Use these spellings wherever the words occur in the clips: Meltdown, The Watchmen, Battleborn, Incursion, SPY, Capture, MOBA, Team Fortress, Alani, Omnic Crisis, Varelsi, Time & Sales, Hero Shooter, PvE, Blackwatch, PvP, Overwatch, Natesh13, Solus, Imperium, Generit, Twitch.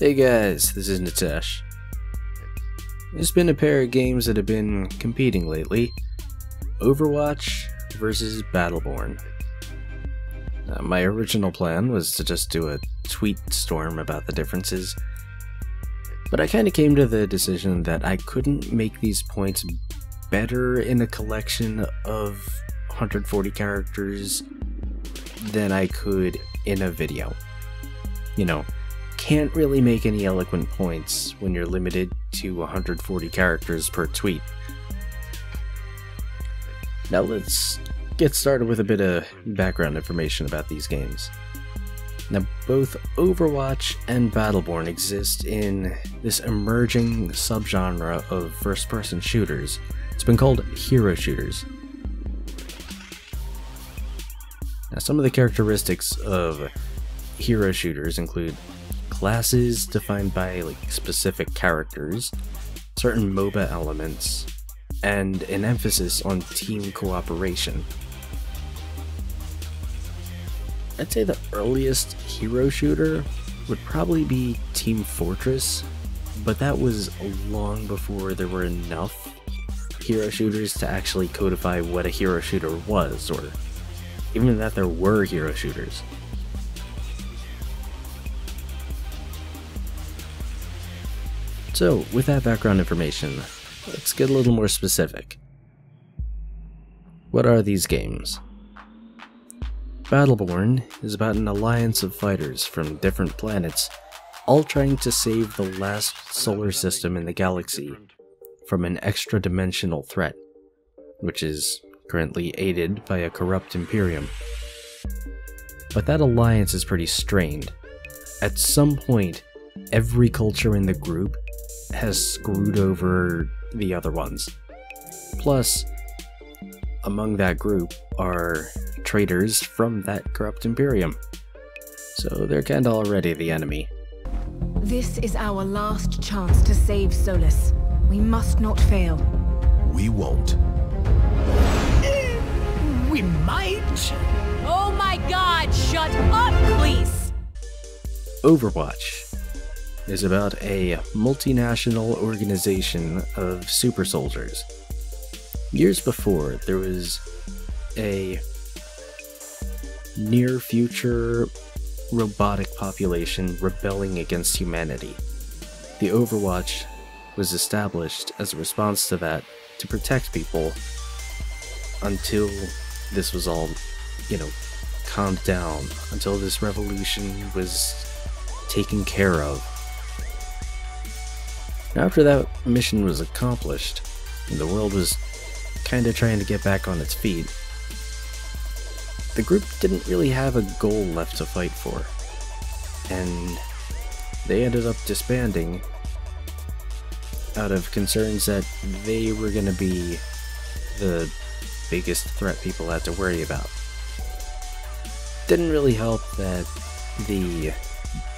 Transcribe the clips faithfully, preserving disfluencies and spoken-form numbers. Hey guys, this is Natesh. There's been a pair of games that have been competing lately. Overwatch versus Battleborn. Uh, my original plan was to just do a tweet storm about the differences, but I kinda came to the decision that I couldn't make these points better in a collection of one hundred forty characters than I could in a video. You know, can't really make any eloquent points when you're limited to one hundred forty characters per tweet. Now let's get started with a bit of background information about these games. Now, both Overwatch and Battleborn exist in this emerging subgenre of first-person shooters. It's been called hero shooters. Now, some of the characteristics of hero shooters include classes defined by like specific characters, certain MOBA elements, and an emphasis on team cooperation. I'd say the earliest hero shooter would probably be Team Fortress, but that was long before there were enough hero shooters to actually codify what a hero shooter was, or even that there were hero shooters. So, with that background information, let's get a little more specific. What are these games? Battleborn is about an alliance of fighters from different planets, all trying to save the last solar system in the galaxy from an extra-dimensional threat, which is currently aided by a corrupt Imperium. But that alliance is pretty strained. At some point, every culture in the group has screwed over the other ones. Plus, among that group are traitors from that corrupt Imperium. So they're kinda already the enemy. This is our last chance to save Solus. We must not fail. We won't. We might? Oh my god, shut up, please! Overwatch is about a multinational organization of super soldiers. Years before, there was a near-future robotic population rebelling against humanity. The Overwatch was established as a response to that to protect people until this was all, you know, calmed down, until this revolution was taken care of. Now, after that mission was accomplished, and the world was kinda trying to get back on its feet, the group didn't really have a goal left to fight for, and they ended up disbanding out of concerns that they were gonna be the biggest threat people had to worry about. Didn't really help that the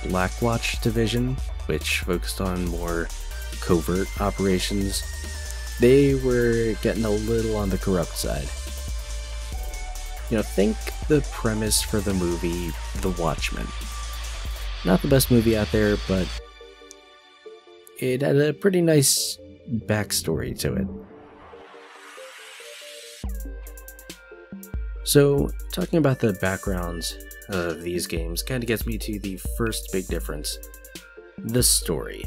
Blackwatch division, which focused on more covert operations, they were getting a little on the corrupt side. You know, think the premise for the movie The Watchmen. Not the best movie out there, but it had a pretty nice backstory to it. So, talking about the backgrounds of these games kind of gets me to the first big difference: the story.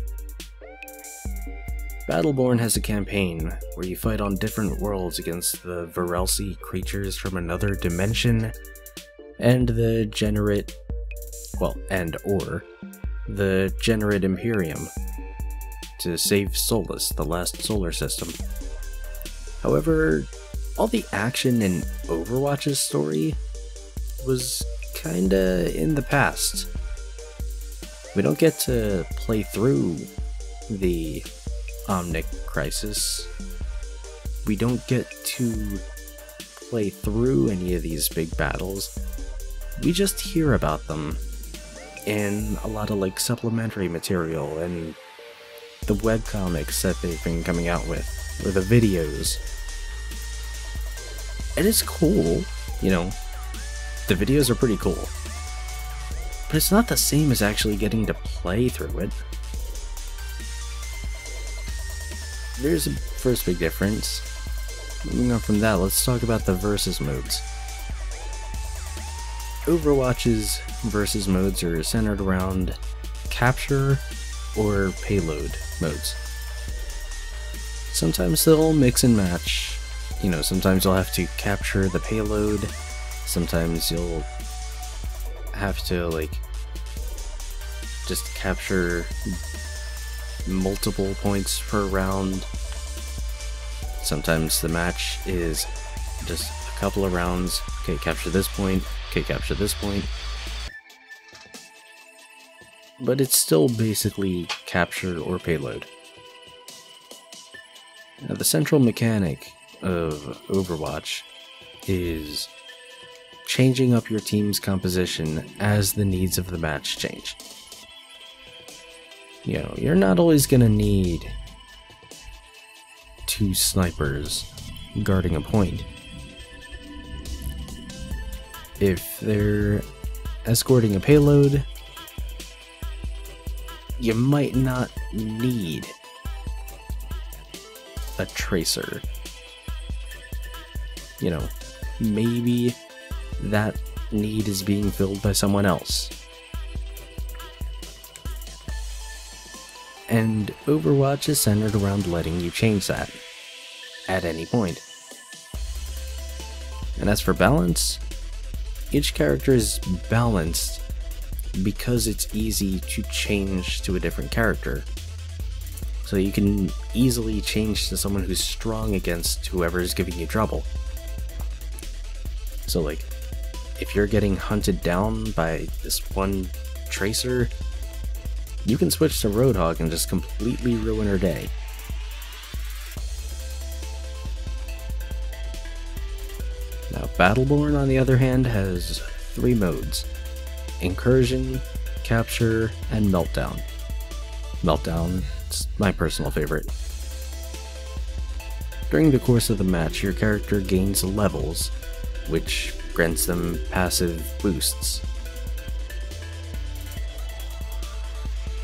Battleborn has a campaign where you fight on different worlds against the Varelsi creatures from another dimension, and the Generit, well, and or, the Generit Imperium, to save Solus, the last solar system. However, all the action in Overwatch's story was kinda in the past. We don't get to play through the Omnic Crisis. We don't get to play through any of these big battles. We just hear about them in a lot of like supplementary material and the webcomics that they've been coming out with, or the videos. And it's cool, you know, the videos are pretty cool. but it's not the same as actually getting to play through it. There's a first big difference. Moving on from that, let's talk about the versus modes. Overwatch's versus modes are centered around capture or payload modes. Sometimes they'll mix and match. You know, sometimes you'll have to capture the payload, sometimes you'll have to, like, just capture multiple points per round. Sometimes the match is just a couple of rounds. Okay, capture this point. Okay, capture this point. But it's still basically capture or payload. Now, the central mechanic of Overwatch is changing up your team's composition as the needs of the match change. You know, you're not always gonna need two snipers guarding a point. If they're escorting a payload, you might not need a tracer. You know, maybe that need is being filled by someone else. And Overwatch is centered around letting you change that at any point. And as for balance, each character is balanced because it's easy to change to a different character. So you can easily change to someone who's strong against whoever is giving you trouble. So, like, if you're getting hunted down by this one tracer, you can switch to Roadhog and just completely ruin her day. Now, Battleborn, on the other hand, has three modes: Incursion, Capture, and Meltdown. Meltdown is my personal favorite. During the course of the match, your character gains levels, which grants them passive boosts.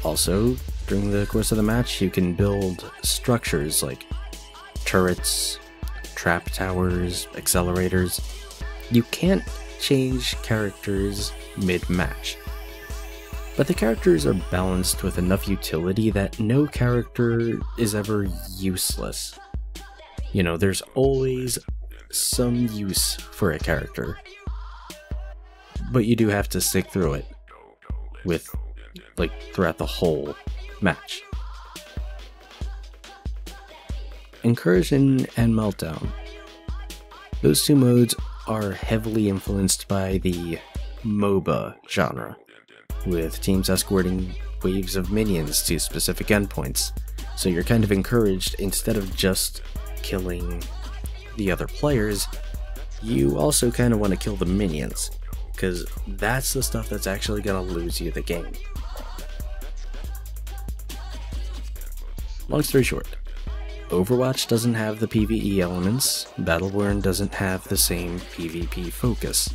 Also, during the course of the match, you can build structures like turrets, trap towers, accelerators. You can't change characters mid-match, but the characters are balanced with enough utility that no character is ever useless. You know, there's always some use for a character, but you do have to stick through it with, like, throughout the whole match. Incursion and Meltdown. Those two modes are heavily influenced by the MOBA genre, with teams escorting waves of minions to specific endpoints, so you're kind of encouraged, instead of just killing the other players, you also kind of want to kill the minions, because that's the stuff that's actually going to lose you the game. Long story short, Overwatch doesn't have the PvE elements, Battleborn doesn't have the same PvP focus.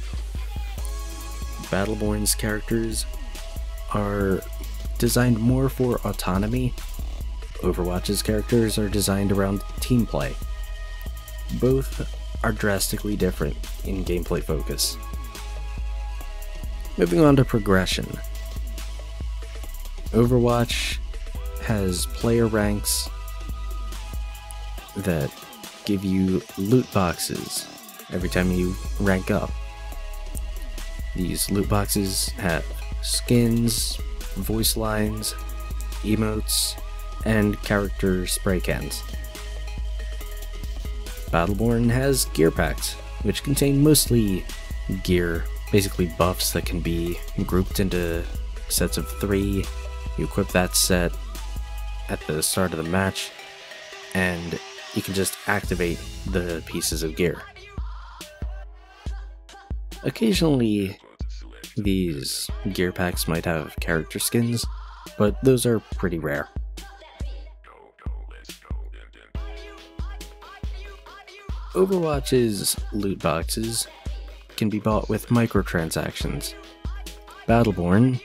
Battleborn's characters are designed more for autonomy, Overwatch's characters are designed around team play. Both are drastically different in gameplay focus. Moving on to progression. Overwatch has player ranks that give you loot boxes every time you rank up. These loot boxes have skins, voice lines, emotes, and character spray cans. Battleborn has gear packs, which contain mostly gear, basically buffs that can be grouped into sets of three. You equip that set at the start of the match, and you can just activate the pieces of gear. Occasionally, these gear packs might have character skins, but those are pretty rare. Overwatch's loot boxes can be bought with microtransactions, Battleborn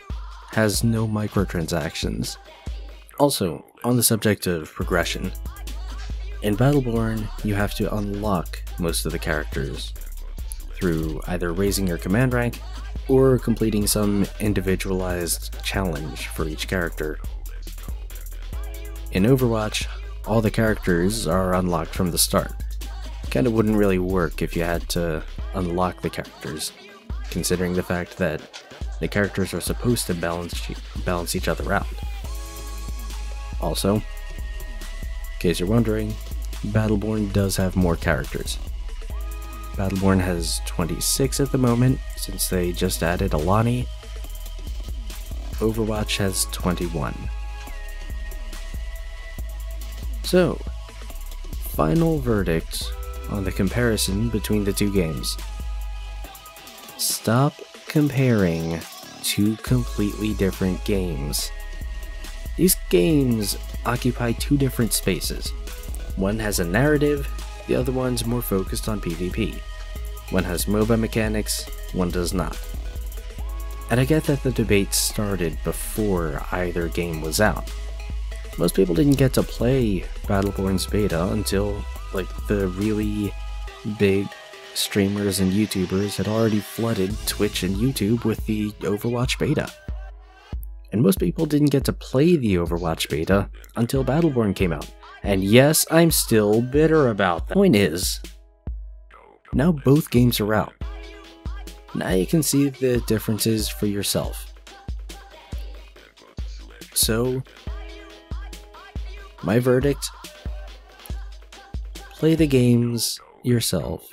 has no microtransactions. Also, on the subject of progression, in Battleborn you have to unlock most of the characters through either raising your command rank or completing some individualized challenge for each character. In Overwatch, all the characters are unlocked from the start. Kinda wouldn't really work if you had to unlock the characters, considering the fact that the characters are supposed to balance balance each other out. Also, in case you're wondering, Battleborn does have more characters. Battleborn has twenty-six at the moment, since they just added Alani. Overwatch has twenty-one. So, final verdict on the comparison between the two games. Stop comparing two completely different games. These games occupy two different spaces. One has a narrative, the other one's more focused on PvP. One has MOBA mechanics, one does not. And I get that the debate started before either game was out. Most people didn't get to play Battleborn's beta until, like, the really big streamers and YouTubers had already flooded Twitch and YouTube with the Overwatch beta. And most people didn't get to play the Overwatch beta until Battleborn came out. And yes, I'm still bitter about that. Point is, now both games are out. Now you can see the differences for yourself. So, my verdict, play the games yourself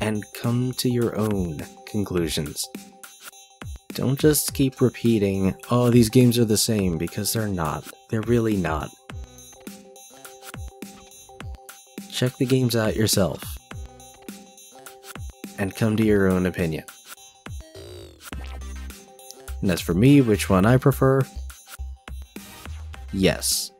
and come to your own conclusions. Don't just keep repeating, oh, these games are the same, because they're not. They're really not. Check the games out yourself, and come to your own opinion. And as for me, which one I prefer? Yes.